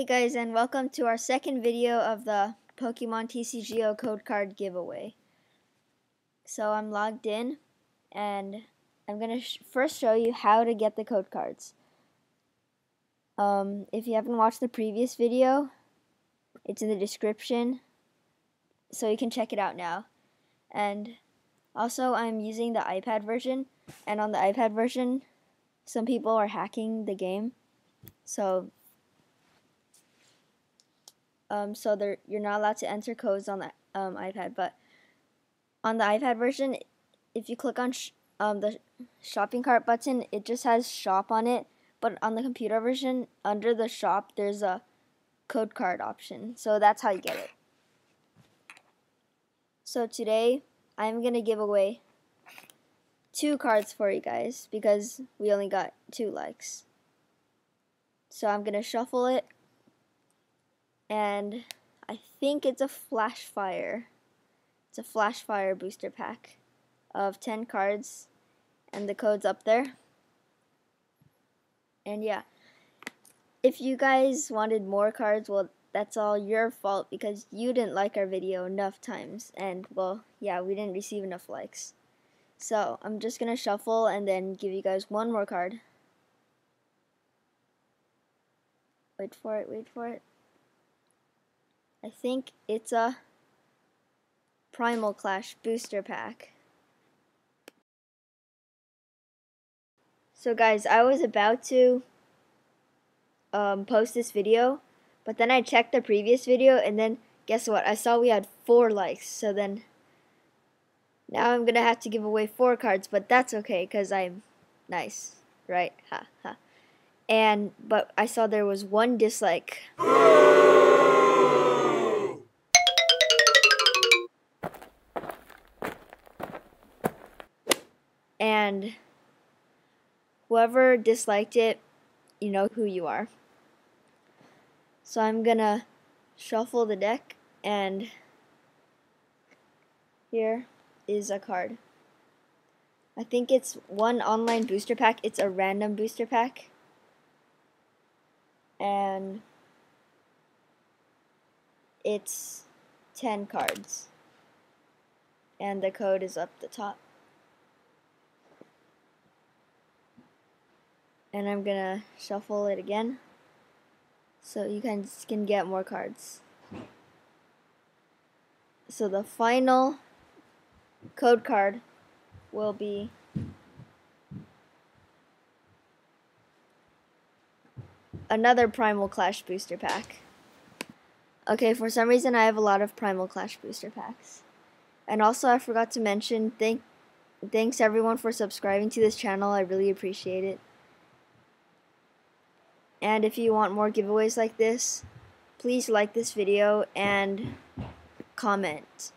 Hey guys, and welcome to our second video of the Pokemon TCGO code card giveaway. So I'm logged in, and I'm going to first show you how to get the code cards. If you haven't watched the previous video, it's in the description, so you can check it out now. And also, I'm using the iPad version, and on the iPad version, some people are hacking the game, so you're not allowed to enter codes on the iPad, but on the iPad version, if you click on the shopping cart button, it just has shop on it, but on the computer version, under the shop, there's a code card option, so that's how you get it. So today, I'm going to give away 2 cards for you guys, because we only got 2 likes. So I'm going to shuffle it. And I think it's a Flashfire. It's a Flashfire booster pack of 10 cards, and the code's up there. And yeah, if you guys wanted more cards, well, that's all your fault because you didn't like our video enough times, and well, yeah, we didn't receive enough likes. So I'm just gonna shuffle and then give you guys one more card. Wait for it. Wait for it. I think it's a Primal Clash booster pack. So guys, I was about to post this video, but then I checked the previous video, and then guess what? I saw we had 4 likes, so then now I'm gonna have to give away 4 cards, but that's okay because I'm nice, right? Ha ha. But I saw there was 1 dislike. And whoever disliked it, you know who you are. So I'm gonna shuffle the deck, and here is a card. I think it's one online booster pack. It's a random booster pack. And it's 10 cards. And the code is up the top. And I'm gonna shuffle it again so you guys can get more cards. So the final code card will be another Primal Clash booster pack. Okay, for some reason I have a lot of Primal Clash booster packs. And also I forgot to mention thanks everyone for subscribing to this channel. I really appreciate it. And if you want more giveaways like this, please like this video and comment.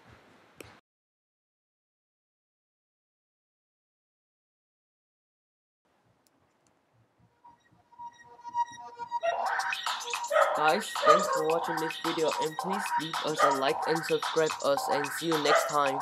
Guys, thanks for watching this video, and please leave us a like and subscribe us, and see you next time.